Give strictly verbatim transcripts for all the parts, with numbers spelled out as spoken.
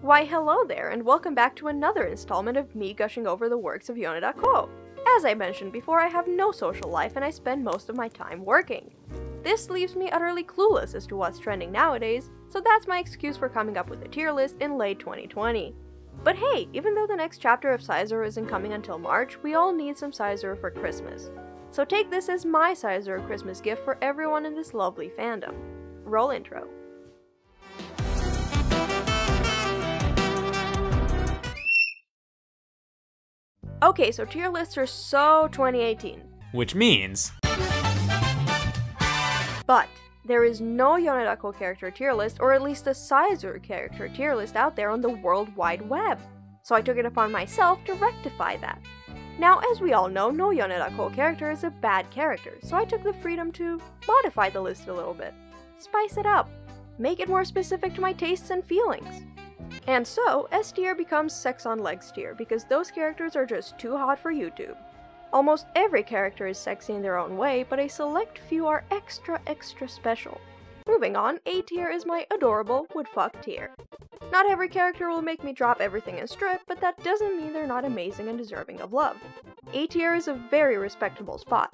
Why hello there, and welcome back to another installment of me gushing over the works of Yoneda Kou. As I mentioned before, I have no social life and I spend most of my time working. This leaves me utterly clueless as to what's trending nowadays, so that's my excuse for coming up with a tier list in late twenty twenty. But hey, even though the next chapter of Saezuru isn't coming until March, we all need some Saezuru for Christmas. So take this as my Saezuru Christmas gift for everyone in this lovely fandom. Roll intro. Okay, so tier lists are so twenty eighteen. Which means... But there is no Yoneda Kou character tier list, or at least a Saezuru character tier list out there on the World Wide Web, so I took it upon myself to rectify that. Now, as we all know, no Yoneda Kou character is a bad character, so I took the freedom to modify the list a little bit, spice it up, make it more specific to my tastes and feelings. And so, S tier becomes Sex on Legs tier, because those characters are just too hot for YouTube. Almost every character is sexy in their own way, but a select few are extra extra special. Moving on, A tier is my adorable would fuck tier. Not every character will make me drop everything and strip, but that doesn't mean they're not amazing and deserving of love. A tier is a very respectable spot.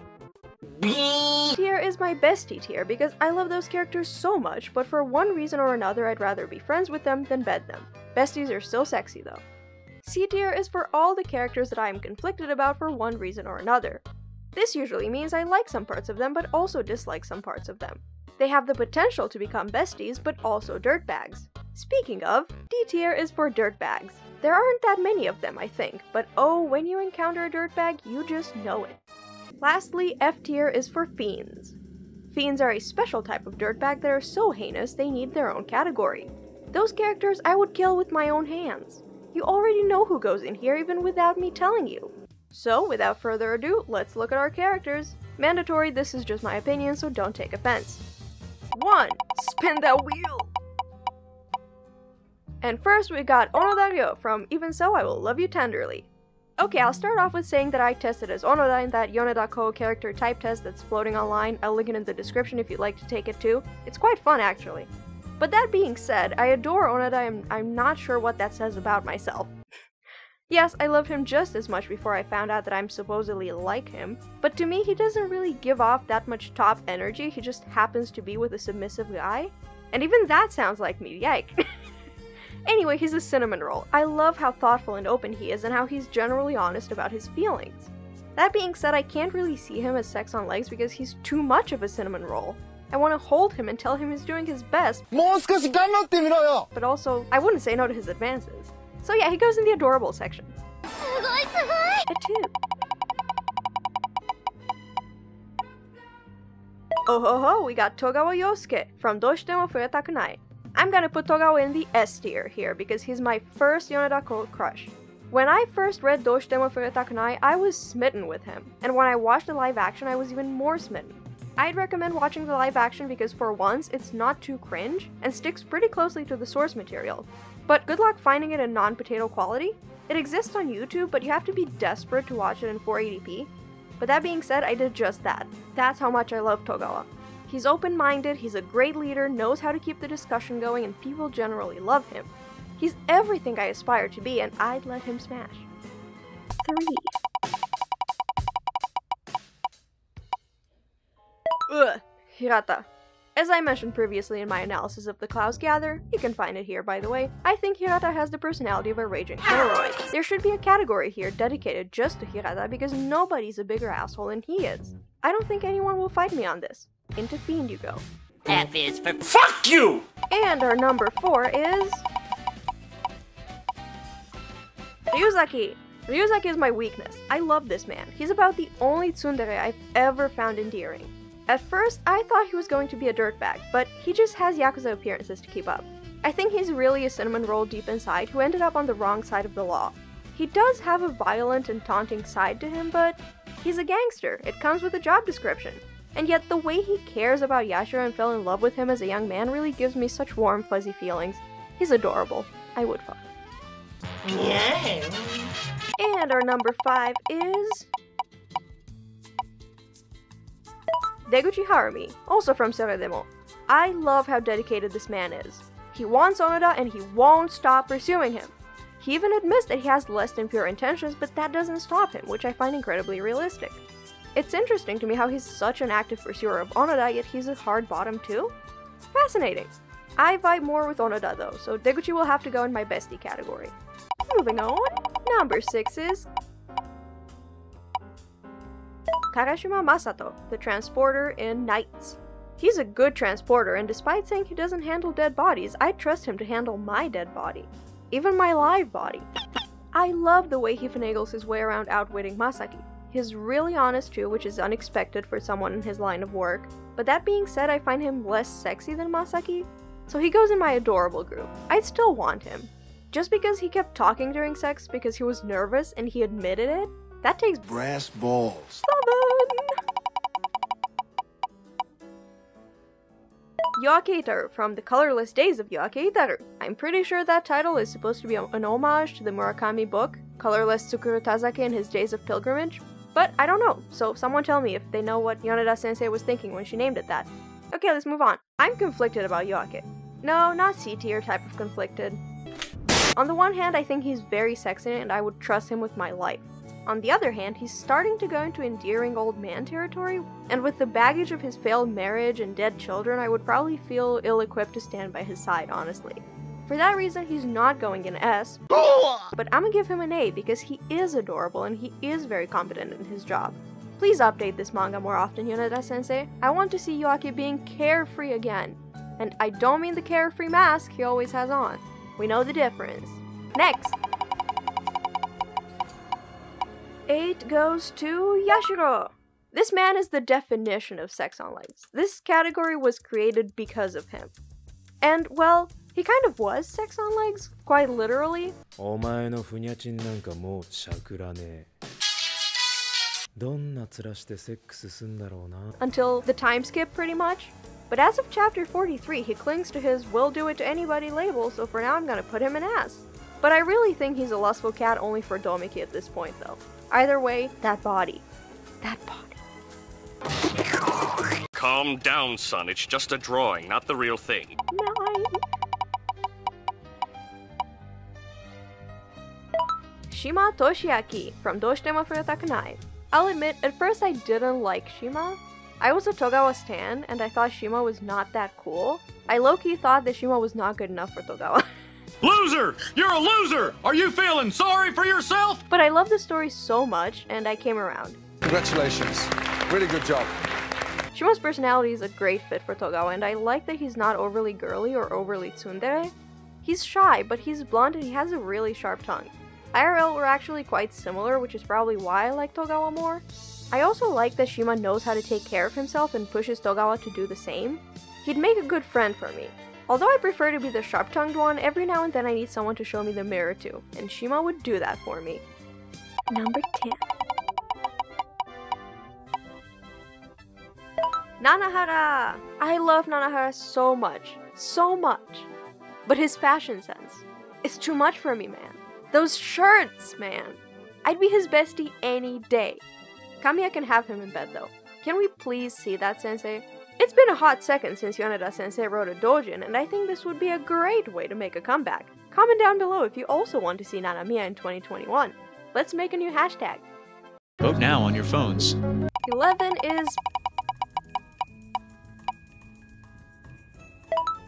B tier is my bestie tier because I love those characters so much, but for one reason or another I'd rather be friends with them than bed them. Besties are still sexy though. C tier is for all the characters that I am conflicted about for one reason or another. This usually means I like some parts of them but also dislike some parts of them. They have the potential to become besties but also dirtbags. Speaking of, D tier is for dirtbags. There aren't that many of them I think, but oh, when you encounter a dirtbag you just know it. Lastly, F tier is for fiends. Fiends are a special type of dirtbag that are so heinous they need their own category. Those characters I would kill with my own hands. You already know who goes in here even without me telling you. So, without further ado, let's look at our characters. Mandatory, this is just my opinion, so don't take offense. one. Spin that wheel! And first we got Onoda Ryo from Even So I Will Love You Tenderly. Okay, I'll start off with saying that I tested as Onoda in that Yoneda Kou character type test that's floating online. I'll link it in the description if you'd like to take it too. It's quite fun actually. But that being said, I adore Onoda and I'm not sure what that says about myself. Yes, I loved him just as much before I found out that I'm supposedly like him, but to me he doesn't really give off that much top energy, he just happens to be with a submissive guy. And even that sounds like me, yike. Anyway, he's a cinnamon roll. I love how thoughtful and open he is and how he's generally honest about his feelings. That being said, I can't really see him as Sex on Legs because he's too much of a cinnamon roll. I want to hold him and tell him he's doing his best, but also, I wouldn't say no to his advances. So yeah, he goes in the adorable section. A two. Oh ho ho, we got Togawa Yosuke from Doushitemo Furetakunai. I'm gonna put Togawa in the S tier here because he's my first Yoneda Kou crush. When I first read Doushitemo Furetakunai, I was smitten with him, and when I watched the live action, I was even more smitten. I'd recommend watching the live action because for once, it's not too cringe and sticks pretty closely to the source material. But good luck finding it in non-potato quality. It exists on YouTube, but you have to be desperate to watch it in four eighty p. But that being said, I did just that. That's how much I love Togawa. He's open-minded, he's a great leader, knows how to keep the discussion going, and people generally love him. He's everything I aspire to be, and I'd let him smash. three. Ugh, Hirata. As I mentioned previously in my analysis of the Clows Gather, you can find it here by the way, I think Hirata has the personality of a raging hemorrhoid. There should be a category here dedicated just to Hirata because nobody's a bigger asshole than he is. I don't think anyone will fight me on this. Into Fiend you go. F is for fuck you! And our number four is... Ryuzaki! Ryuzaki is my weakness. I love this man. He's about the only tsundere I've ever found endearing. At first, I thought he was going to be a dirtbag, but he just has Yakuza appearances to keep up. I think he's really a cinnamon roll deep inside who ended up on the wrong side of the law. He does have a violent and taunting side to him, but he's a gangster. It comes with a job description. And yet, the way he cares about Yashiro and fell in love with him as a young man really gives me such warm, fuzzy feelings. He's adorable. I would fuck. Yeah. And our number five is... Deguchi Harumi, also from Seredemo. I love how dedicated this man is. He wants Onoda and he won't stop pursuing him. He even admits that he has less than pure intentions, but that doesn't stop him, which I find incredibly realistic. It's interesting to me how he's such an active pursuer of Onoda, yet he's a hard bottom too. Fascinating. I vibe more with Onoda though, so Deguchi will have to go in my bestie category. Moving on, number six is Karashima Masato, the transporter in NightS. He's a good transporter, and despite saying he doesn't handle dead bodies, I trust him to handle my dead body. Even my live body. I love the way he finagles his way around outwitting Masaki. He's really honest too, which is unexpected for someone in his line of work, but that being said, I find him less sexy than Masaki, so he goes in my adorable group. I'd still want him. Just because he kept talking during sex because he was nervous and he admitted it, that takes brass balls. Yoake Itaru from the Colorless Days of Yoake Itaru. I'm pretty sure that title is supposed to be an homage to the Murakami book, Colorless Tsukuru Tazaki and His Days of Pilgrimage, but I don't know, so someone tell me if they know what Yoneda-sensei was thinking when she named it that. Okay, let's move on. I'm conflicted about Yoake. No, not C-tier type of conflicted. On the one hand, I think he's very sexy and I would trust him with my life. On the other hand, he's starting to go into endearing old man territory, and with the baggage of his failed marriage and dead children, I would probably feel ill-equipped to stand by his side, honestly. For that reason, he's not going an S, but I'ma give him an A because he is adorable and he is very competent in his job. Please update this manga more often, Yoneda-sensei. I want to see Yoake being carefree again. And I don't mean the carefree mask he always has on. We know the difference. Next! eight goes to Yashiro. This man is the definition of sex on legs. This category was created because of him. And, well, he kind of was sex on legs, quite literally. Until the time skip, pretty much. But as of chapter forty-three, he clings to his will do it to anybody label, so for now I'm gonna put him an ass. But I really think he's a lustful cat only for Domeki at this point, though. Either way, that body. That body. Calm down, son. It's just a drawing, not the real thing. Nine. Shima Toshiaki from Doushitemo Furetakunai. I'll admit, at first I didn't like Shima. I was a Togawa stan, and I thought Shima was not that cool. I low-key thought that Shima was not good enough for Togawa. Loser! You're a loser! Are you feeling sorry for yourself? But I love the story so much, and I came around. Congratulations. Really good job. Shima's personality is a great fit for Togawa, and I like that he's not overly girly or overly tsundere. He's shy, but he's blonde and he has a really sharp tongue. I R L were actually quite similar, which is probably why I like Togawa more. I also like that Shima knows how to take care of himself and pushes Togawa to do the same. He'd make a good friend for me. Although I prefer to be the sharp-tongued one, every now and then I need someone to show me the mirror to, and Shima would do that for me. Number ten. Nanahara! I love Nanahara so much. So much. But his fashion sense. It's too much for me, man. Those shirts, man. I'd be his bestie any day. Kamiya can have him in bed, though. Can we please see that, sensei? It's been a hot second since Yoneda-sensei wrote a doujin, and I think this would be a great way to make a comeback. Comment down below if you also want to see Nanamiya in twenty twenty-one. Let's make a new hashtag. Vote now on your phones. eleven is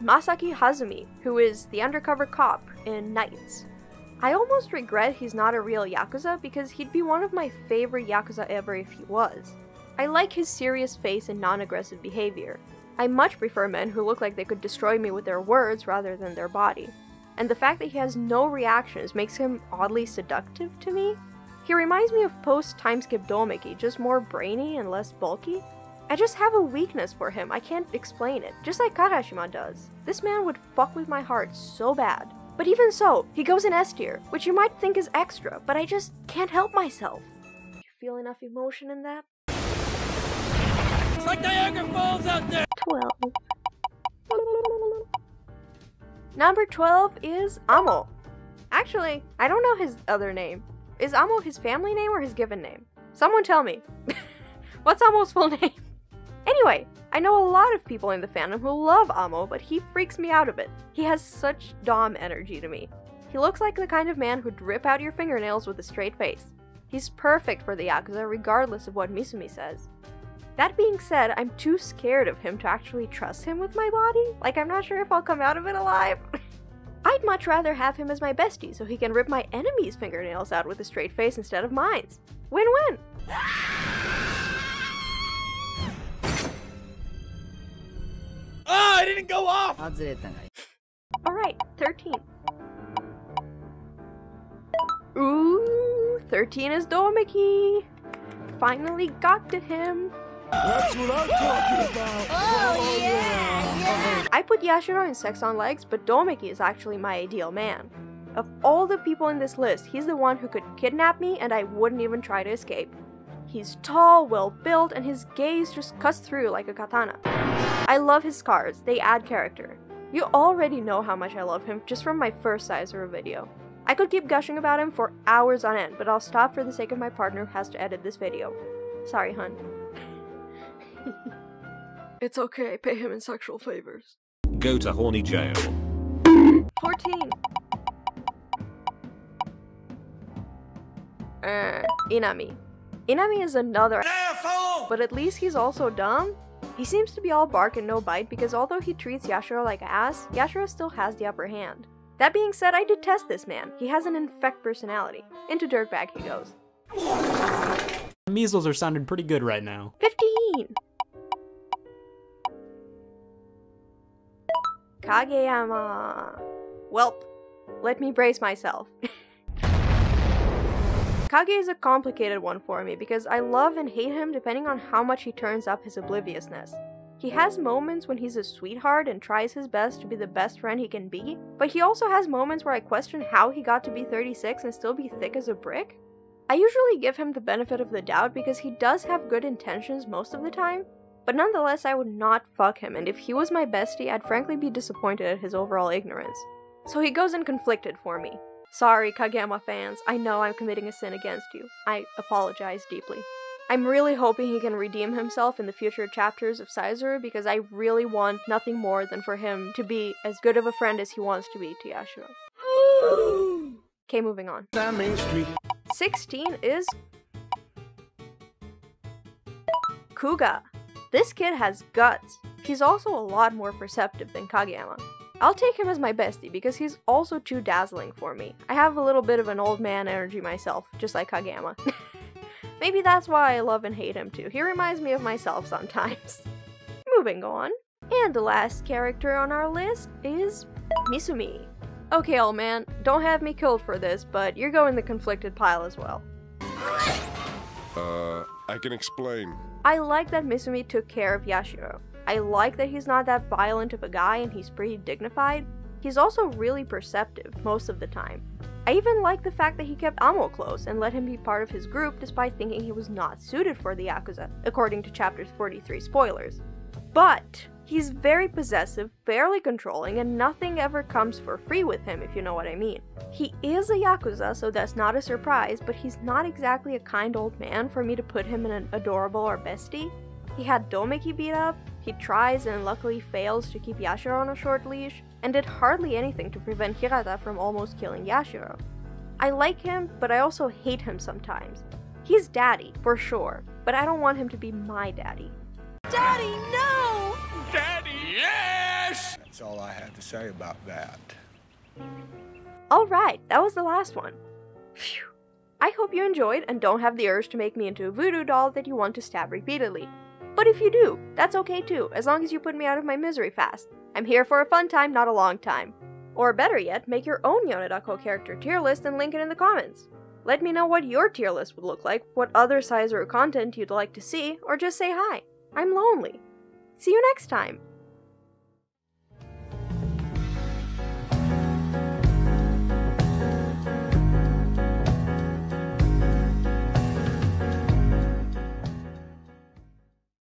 Masaki Hazumi, who is the undercover cop in NightS. I almost regret he's not a real Yakuza because he'd be one of my favorite Yakuza ever if he was. I like his serious face and non-aggressive behavior. I much prefer men who look like they could destroy me with their words rather than their body. And the fact that he has no reactions makes him oddly seductive to me. He reminds me of post-timeskip Domeki, just more brainy and less bulky. I just have a weakness for him, I can't explain it, just like Karashima does. This man would fuck with my heart so bad. But even so, he goes in S tier, which you might think is extra, but I just can't help myself. Do you feel enough emotion in that? It's like Niagara Falls out there! twelve. Number twelve is Amo. Actually, I don't know his other name. Is Amo his family name or his given name? Someone tell me. What's Amo's full name? Anyway, I know a lot of people in the fandom who love Amo, but he freaks me out a bit. He has such dom energy to me. He looks like the kind of man who'd rip out your fingernails with a straight face. He's perfect for the Yakuza regardless of what Misumi says. That being said, I'm too scared of him to actually trust him with my body. Like, I'm not sure if I'll come out of it alive. I'd much rather have him as my bestie so he can rip my enemy's fingernails out with a straight face instead of mine. Win-win! Ah, I didn't go off! Alright, thirteen. Ooh, thirteen is Domeki! Finally got to him! That's what I'm talking about! Oh, yeah, yeah! I put Yashiro in Sex on Legs, but Domeki is actually my ideal man. Of all the people in this list, he's the one who could kidnap me and I wouldn't even try to escape. He's tall, well-built, and his gaze just cuts through like a katana. I love his scars, they add character. You already know how much I love him just from my first Saezuru video. I could keep gushing about him for hours on end, but I'll stop for the sake of my partner who has to edit this video. Sorry, hun. It's okay, pay him in sexual favors. Go to horny jail. fourteen. Uh, Inami. Inami is another asshole, but at least he's also dumb. He seems to be all bark and no bite because although he treats Yashiro like ass, Yashiro still has the upper hand. That being said, I detest this man. He has an infect personality. Into dirtbag he goes. The measles are sounding pretty good right now. fifteen! Kageyama. Welp. Let me brace myself. Kage is a complicated one for me because I love and hate him depending on how much he turns up his obliviousness. He has moments when he's a sweetheart and tries his best to be the best friend he can be, but he also has moments where I question how he got to be thirty-six and still be thick as a brick. I usually give him the benefit of the doubt because he does have good intentions most of the time, but nonetheless I would not fuck him, and if he was my bestie I'd frankly be disappointed at his overall ignorance. So he goes in conflicted for me. Sorry Kageyama fans, I know I'm committing a sin against you. I apologize deeply. I'm really hoping he can redeem himself in the future chapters of Saezuru because I really want nothing more than for him to be as good of a friend as he wants to be to Yashiro. Okay, moving on. sixteen is... Kuga. This kid has guts. He's also a lot more perceptive than Kageyama. I'll take him as my bestie because he's also too dazzling for me. I have a little bit of an old man energy myself, just like Kageyama. Maybe that's why I love and hate him too. He reminds me of myself sometimes. Moving on. And the last character on our list is Misumi. Okay, old man, don't have me killed for this, but you're going the conflicted pile as well. Uh, I can explain. I like that Misumi took care of Yashiro. I like that he's not that violent of a guy and he's pretty dignified. He's also really perceptive most of the time. I even like the fact that he kept Amo close and let him be part of his group despite thinking he was not suited for the Yakuza, according to chapter forty-three spoilers. But he's very possessive, fairly controlling, and nothing ever comes for free with him, if you know what I mean. He is a Yakuza, so that's not a surprise, but he's not exactly a kind old man for me to put him in an adorable or bestie. He had Domeki beat up, he tries and luckily fails to keep Yashiro on a short leash, and did hardly anything to prevent Hirata from almost killing Yashiro. I like him, but I also hate him sometimes. He's daddy, for sure, but I don't want him to be my daddy. Daddy, no! Daddy, yes! That's all I had to say about that. Alright, that was the last one. Phew. I hope you enjoyed and don't have the urge to make me into a voodoo doll that you want to stab repeatedly. But if you do, that's okay too, as long as you put me out of my misery fast. I'm here for a fun time, not a long time. Or better yet, make your own Yoneda Kou character tier list and link it in the comments. Let me know what your tier list would look like, what other Saezuru content you'd like to see, or just say hi. I'm lonely. See you next time!